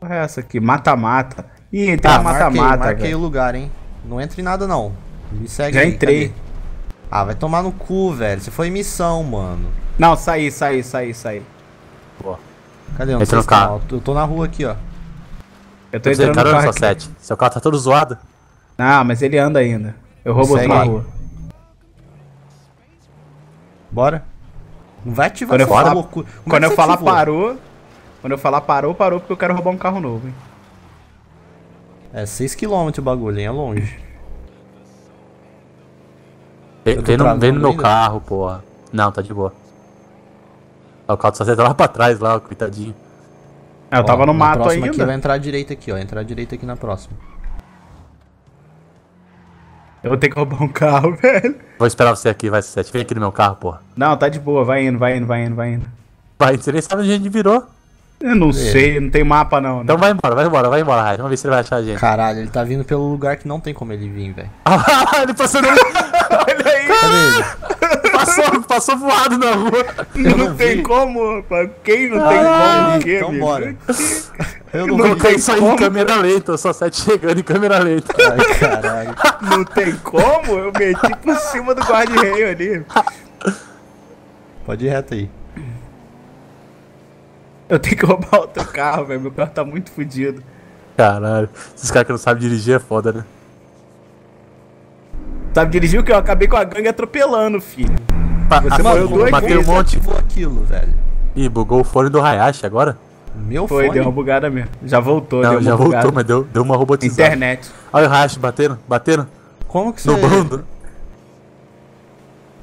Porra é essa aqui? Mata-mata. Ih, tem uma mata-mata. Marquei o lugar, hein? Não entra em nada, não. Me segue. Já aí, entrei. Cadê? Ah, vai tomar no cu, velho. Você foi em missão, mano. Não, saí. Boa. Cadê? Eu não carro. Eu tô na rua aqui, ó. Eu tô entrando no carro. SO7. Seu carro tá todo zoado. Ah, mas ele anda ainda. Eu roubo o na rua. Bora. Não vai ativar essa loucura. Quando eu falar parou... Quando eu falar parou, parou, porque eu quero roubar um carro novo, hein. É 6 km o bagulho, hein? É longe. Vem no meu carro, porra. Não, tá de boa. O carro só tá lá pra trás, lá, coitadinho. É, eu tava no mato ainda. Aqui vai entrar à direita aqui, ó. Entrar à direita aqui na próxima. Eu vou ter que roubar um carro, velho. Vou esperar você aqui, vai, Sete. Vem aqui no meu carro, porra. Não, tá de boa. Vai indo. Vai, você nem sabe onde a gente virou. Eu não sei, não tem mapa não, né? Então vai embora, Raio. Vamos ver se ele vai achar a gente. Caralho, ele tá vindo pelo lugar que não tem como ele vir, velho. Ah, ele passou no... Olha aí! Cadê ele? Passou voado na rua. Não tem como, rapaz. Quem não tem como? Quem, então bora. Eu não coloquei isso aí em câmera lenta, eu só Sete chegando em câmera lenta. Ai, caralho. Não tem como? Eu meti por cima do guarda-reio ali. Pode ir reto aí. Eu tenho que roubar outro carro, velho. Meu carro tá muito fodido. Caralho. Esses caras que não sabem dirigir é foda, né? Sabe dirigir o que? Eu acabei com a gangue atropelando, filho. Você morreu 2 vezes. Bateu um monte. Aquilo, velho. Ih, bugou o fone do Hayashi agora? Meu fone? Foi, deu uma bugada mesmo. Já voltou, não, já bugada. Voltou, mas deu uma robotizada. Internet. Olha o Hayashi batendo. Como que você... No bando.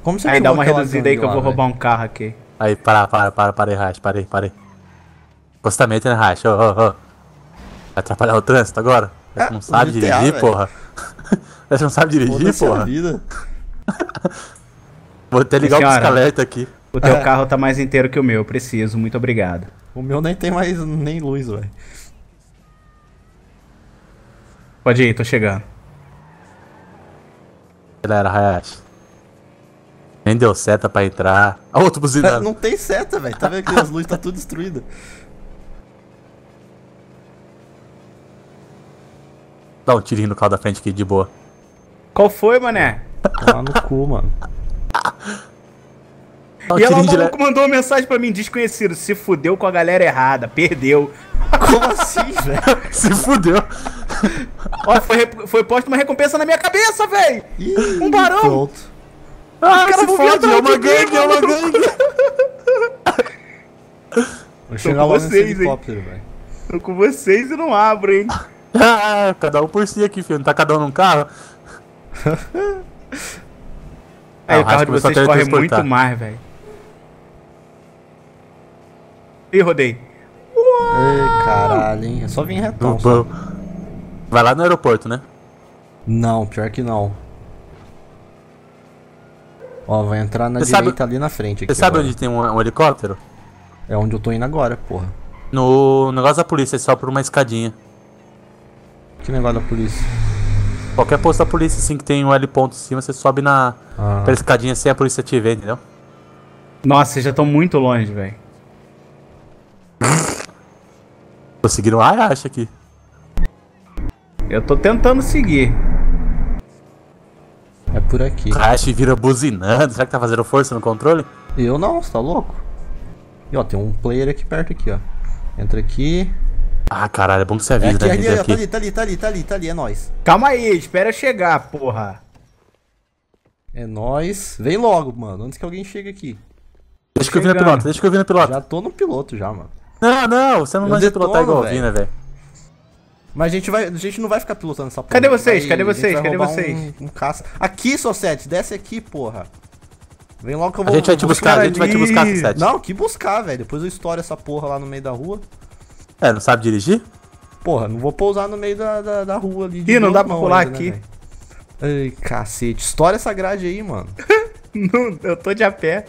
Como você... Aí dá uma reduzida aí que eu vou roubar um carro aqui. Aí, para aí, Hayashi, para aí. Gostamento, né, Racha? Vai atrapalhar o trânsito agora? Você não sabe dirigir, porra? Você não sabe dirigir, porra? Vou até ligar o pisca-alerta aqui. O teu carro tá mais inteiro que o meu, eu preciso, muito obrigado. O meu nem tem mais nem luz, velho. Pode ir, tô chegando. Galera, Hayashi. Nem deu seta pra entrar. Ah, outro buzinado. Não tem seta, velho. Tá vendo que as luzes tá tudo destruída. Dá um tirinho no carro da frente aqui, de boa. Qual foi, mané? Tá no cu, mano. E ela, o maluco, mandou uma mensagem pra mim, desconhecido. Se fudeu com a galera errada, perdeu. Como assim, velho? Se fudeu. Ó, foi posto uma recompensa na minha cabeça, velho. Um barão. Pronto. Ah, cara, vou foda, é uma gangue, Vou chegar lá nesse helicóptero, velho. Tô com vocês e não abro, hein. Ah, cada um por si aqui, filho. Não tá cada um num carro? Aí o carro de vocês corre muito mais, velho. Ih, rodei. Ei, caralho, hein. É só vir retão. Só. Vai lá no aeroporto, né? Não, pior que não. Ó, vai entrar na direita ali na frente. Você sabe onde tem um helicóptero? É onde eu tô indo agora, porra. No negócio da polícia, é só por uma escadinha. Que negócio da polícia? Qualquer posto da polícia, assim, que tem um L ponto em cima, você sobe na pela escadinha sem a polícia te ver, entendeu? Nossa, vocês já estão muito longe, velho. Conseguiram a racha aqui. Eu tô tentando seguir. É por aqui. Hayashi vira buzinando. Será que tá fazendo força no controle? Eu não, você tá louco? E ó, tem um player aqui perto aqui, ó. Entra aqui. Ah, caralho, é bom que você avisa, né? Tá ali, é nóis. Calma aí, espera chegar, porra. É nóis. Vem logo, mano, antes que alguém chegue aqui. Deixa que eu vi na pilota, Já tô no piloto já, mano. Não, você não vai pilotar igual o Vina, velho. Mas a gente não vai ficar pilotando essa porra. Cadê vocês? Um caça. Aqui, SO7, desce aqui, porra. Vem logo que eu vou... A gente vai te buscar, SO7. Não, que buscar, velho. Depois eu estouro essa porra lá no meio da rua. É, não sabe dirigir? Porra, não vou pousar no meio da rua ali. Ih, não dá pra pular ainda, aqui. Né, ai, cacete. Estoura essa grade aí, mano. Não, eu tô de a pé.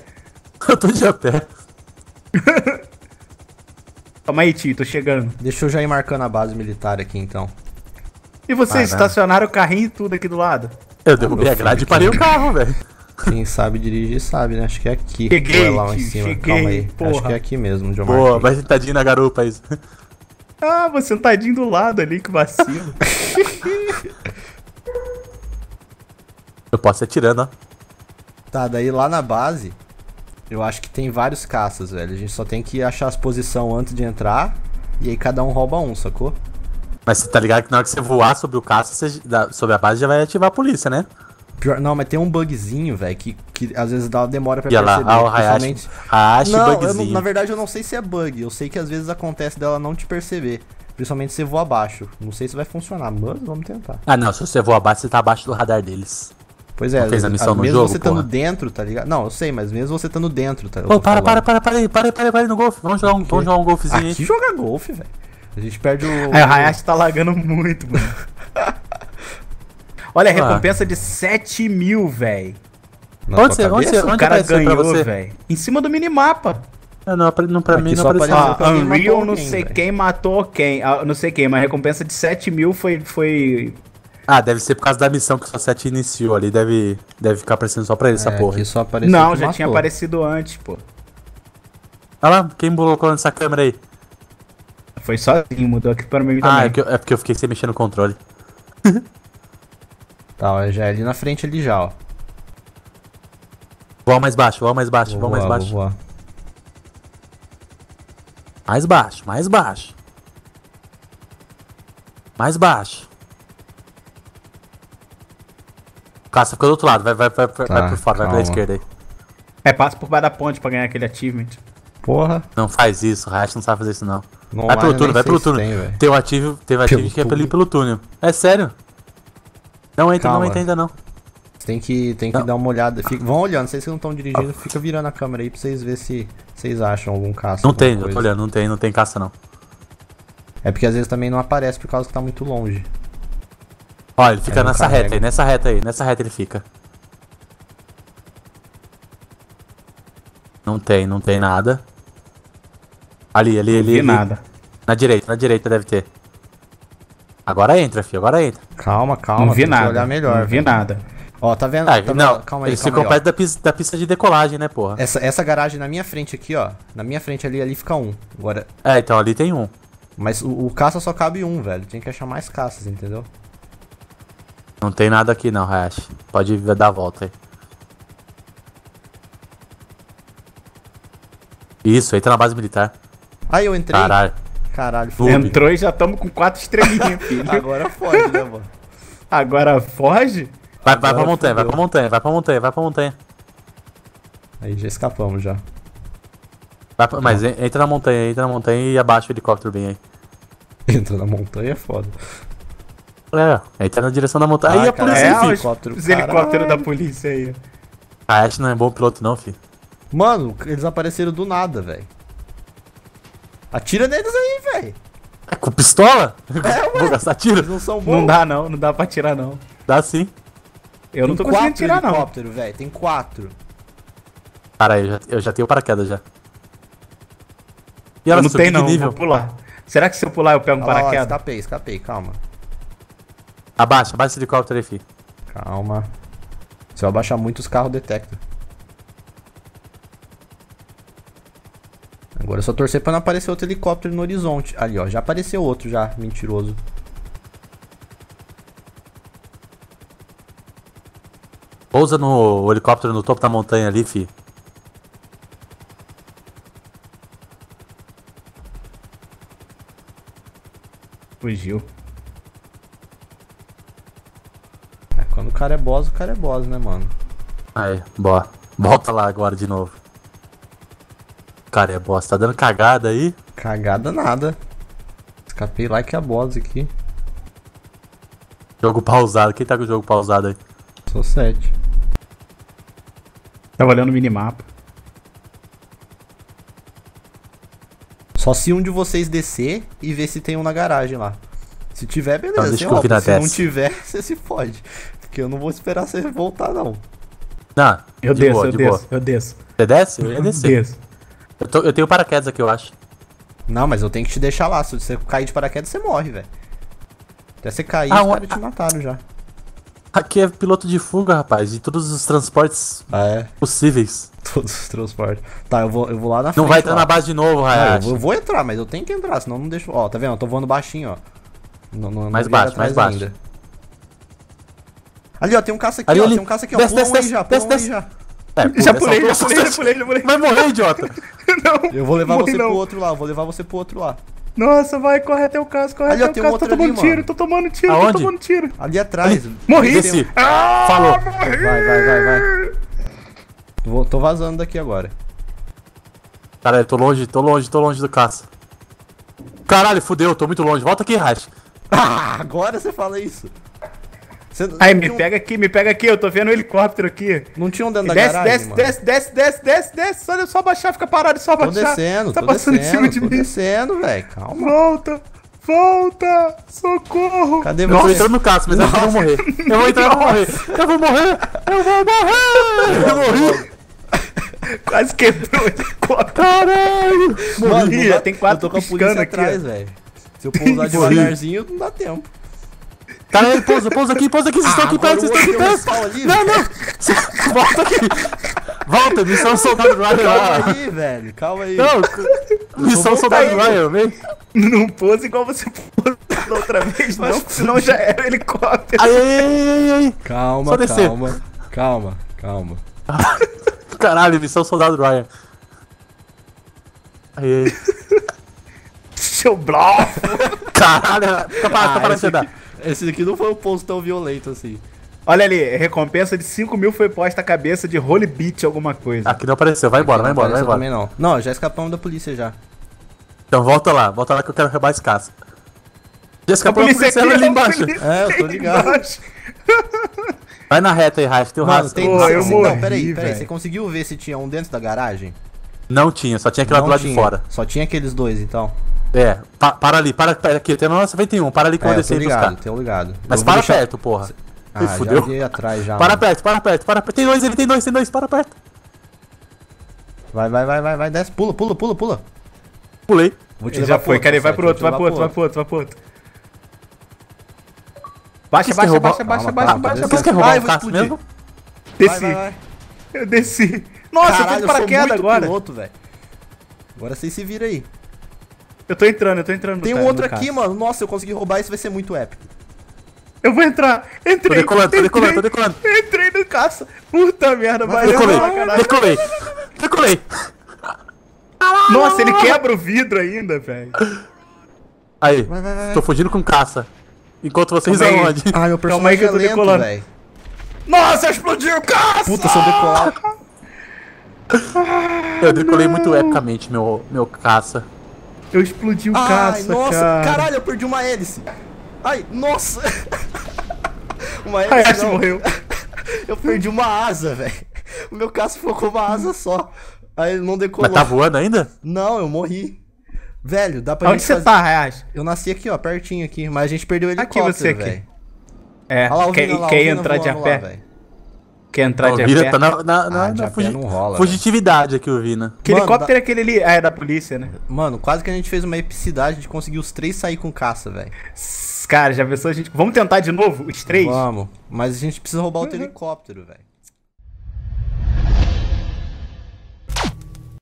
Calma aí, tio, tô chegando. Deixa eu já ir marcando a base militar aqui, então. E vocês estacionaram o carrinho e tudo aqui do lado? Eu derrubei a grade e parei o carro, velho. Quem sabe dirigir sabe, né? Acho que é aqui. Cheguei, lá em cima. Cheguei, calma aí. Porra. Acho que é aqui mesmo, John. Boa, vai sentadinho na garupa, isso. Ah, vou sentadinho do lado ali, que vacilo. Eu posso ir atirando, ó. Tá, daí lá na base, eu acho que tem vários caças, velho. A gente só tem que achar as posições antes de entrar. E aí cada um rouba um, sacou? Mas você tá ligado que na hora que você voar sobre o caça, você, sobre a base, já vai ativar a polícia, né? Pior, não, mas tem um bugzinho, velho, que às vezes dá demora pra perceber. Olha lá, o Hayashi, bugzinho. Na verdade, eu não sei se é bug. Eu sei que às vezes acontece dela não te perceber. Principalmente se você voar abaixo. Não sei se vai funcionar, mas vamos tentar. Ah, não. Se você voar abaixo, você tá abaixo do radar deles. Pois é. Não fez a missão no jogo, mesmo você estando dentro, tá ligado? Não, eu sei, mas mesmo você estando dentro, tá ligado? Pô, para aí no golfe. Vamos jogar um golfezinho aí. Aqui joga golfe, velho. A gente perde o... É, o Hayashi tá lagando muito, mano. Olha, a recompensa de 7 mil, velho. O cara ganhou, velho. Em cima do minimapa. Não, pra mim não apareceu. Unreal não sei quem matou quem. Não sei quem, mas a recompensa de 7 mil foi... Ah, deve ser por causa da missão que só 7 iniciou ali, deve ficar aparecendo só pra ele, essa porra. Só não, já tinha aparecido antes, pô. Olha lá, quem colocou nessa câmera aí? Foi sozinho, mudou aqui pra mim também. É porque eu fiquei sem mexer no controle. Tá, ó, já é ali na frente, ali já, ó. Voar mais baixo. Mais baixo. Caça fica do outro lado, vai por fora, calma. Vai pela esquerda aí. É, passa por baixo da ponte pra ganhar aquele achievement. Porra. Não faz isso, o Hayashi não sabe fazer isso não. Vai pelo túnel. Tem um achievement que é pra ir pelo túnel. É sério. Não entra ainda não. Tem que dar uma olhada. Vão olhando, vocês que não estão dirigindo, fica virando a câmera aí pra vocês verem se vocês acham algum caça. Não tem, eu tô olhando, não tem caça não. É porque às vezes também não aparece por causa que tá muito longe. Olha, ele fica nessa reta aí ele fica. Não tem nada. Ali. Nada. Na direita deve ter. Agora entra, filho, Calma. Não vi nada. Olhar melhor, não vi nada. Ó, tá vendo? Calma aí. Eles ficam perto da pista de decolagem, né, porra? Essa garagem na minha frente aqui, ó. Na minha frente ali fica um. Agora... É, então ali tem um. Mas o caça só cabe um, velho. Tem que achar mais caças, entendeu? Não tem nada aqui não, Hayashi. Pode dar a volta aí. Isso, entra na base militar. Aí eu entrei. Caralho, foda. Entrou e já tamo com 4 estrelinhas, filho. Agora foge, né, mano? Agora foge? Vai pra montanha. Aí já escapamos, já. Mas entra na montanha e abaixa o helicóptero bem aí. Entra na montanha é foda. É, aí tá na direção da montanha. Aí a polícia, os helicópteros da polícia aí. A Ash não é bom piloto não, filho. Mano, eles apareceram do nada, velho. Atira neles aí, velho. É com pistola? É, vou gastar tiro. Eles não são bons. Não dá pra atirar não. Dá sim. Eu não tô conseguindo atirar não. Tem 4 helicópteros, velho, tem 4. Cara, eu já tenho paraquedas já. E ela subiu de nível. Vou pular. Será que se eu pular eu pego um paraquedas? Escapei, calma. Abaixa esse helicóptero aí, filho. Calma. Se eu abaixar muito, os carros detectam. Agora é só torcer pra não aparecer outro helicóptero no horizonte. Ali, ó. Já apareceu outro, já. Mentiroso. Pousa no helicóptero no topo da montanha ali, filho. Fugiu. Quando o cara é boss, né, mano? Aí, bora. Volta lá agora de novo. O cara é boss, tá dando cagada aí? Cagada nada. Escapei lá que é boss aqui. Jogo pausado, quem tá com o jogo pausado aí? Sou 7. Tava olhando o minimapa. Só se um de vocês descer e ver se tem um na garagem lá. Se tiver, beleza, se não tiver, você se fode. Porque eu não vou esperar você voltar, não. Não, eu desço. Você desce? Eu ia descer. Eu tenho paraquedas aqui, eu acho. Não, mas eu tenho que te deixar lá. Se você cair de paraquedas, você morre, velho. Até você cair, os caras te mataram já. Aqui é piloto de fuga, rapaz, de todos os transportes possíveis. Todos os transportes. Tá, eu vou lá na frente. Não vai entrar na base de novo, Hayashi. Eu vou entrar, mas eu tenho que entrar, senão não deixo... Ó, tá vendo? Eu tô voando baixinho, ó. Mais baixo. Ainda. Ali, ó, tem um caça aqui, ali, ó. Tem um caça aqui, ó. Pula um aí já. Já pulei. Vai morrer, idiota. Não. Eu vou levar você pro outro lá, Nossa, vai, corre até o caso, corre ali, até o caso. Tô tomando tiro, tô tomando tiro. Ali atrás. Morri. Ah, falou. Vai. Tô vazando daqui agora. Caralho, tô longe do caça. Caralho, fudeu, tô muito longe. Volta aqui, Hayashi. Ah, agora você fala isso. Aí, me pega aqui, eu tô vendo um helicóptero aqui. Não tinha um dentro da garagem, desce, olha, só baixar, fica parado, só baixar. Tá passando em cima de mim. Tô descendo, velho, calma. Volta, socorro. Cadê você? Eu vou entrar no caso, mas eu vou morrer. Eu vou morrer. Quase quebrou o helicóptero. Caralho. Morri, tem 4 piscando aqui. Se eu pousar devagarzinho, não dá tempo. Caralho, pousa aqui, vocês estão aqui perto, vocês estão aqui perto. Não, volta aqui. Volta, missão soldado Ryan. Calma aí, velho, calma aí. Não, missão soldado Ryan, vem. Não pousa igual você pousou da outra vez, não, senão já era o helicóptero. Aí. Calma. Caralho, missão soldado Ryan. Aí. Seu bloco. Caralho, fica parado de andar. Esse daqui não foi um pouso tão violento assim. Olha ali, recompensa de 5.000 foi posta a cabeça de Holy Beach alguma coisa. Aqui não apareceu, vai embora. Também não, já escapamos da polícia já. Então volta lá que eu quero roubar esse caça. Já escapou da polícia ali embaixo. Eu tô ligado. Vai na reta aí, Rafa, tem um rastro. Não, peraí, você conseguiu ver se tinha um dentro da garagem? Não tinha, só tinha aquele do lado de fora. Só tinha aqueles dois, então. É, para ali, aqui, tem na nossa 91, para ali que eu vou descer e buscar. Tô ligado. Mas para perto, porra. Ah, fudeu. Para perto. Tem dois, para perto. Vai, desce, pula. Pulei. Já foi, cara, vai pro outro. Baixa. Você quer roubar o caça mesmo? Eu desci. Nossa, eu tô de paraquedas agora. Agora vocês se viram aí. Eu tô entrando. Tem um outro aqui, mano. Nossa, eu consegui roubar, isso vai ser muito épico. Eu vou entrar. Entrei. Tô decolando. Entrei no caça. Puta merda, vai. Decolei. Nossa, ele quebra o vidro ainda, velho. Aí, vai. Tô fugindo com caça. Enquanto vocês aonde? Ah, meu personagem é lento, velho. Nossa, explodiu o caça! Puta, se eu decolar. Eu decolei muito epicamente, meu caça. Eu explodi o caça, nossa, cara. Caralho, eu perdi uma hélice. Ai, nossa. Uma hélice morreu. Eu perdi uma asa, velho. O meu caça ficou com uma asa só. Aí ele não decolou. Mas tá voando ainda? Não, eu morri. Velho, dá pra gente fazer... Onde você tá, Hayashi? Eu nasci aqui, ó, pertinho aqui. Mas a gente perdeu ele aqui, você aqui. Véio. É, lá, quer entrar de a pé? Quer entrar de a pé? Tá na fugitividade aqui, o Vina. Que helicóptero é aquele ali? Ah, é da polícia, né? Mano, quase que a gente fez uma epicidade de conseguir os 3 sair com caça, velho. Cara, já pensou a gente... Vamos tentar de novo, os 3? Vamos, mas a gente precisa roubar outro helicóptero, velho.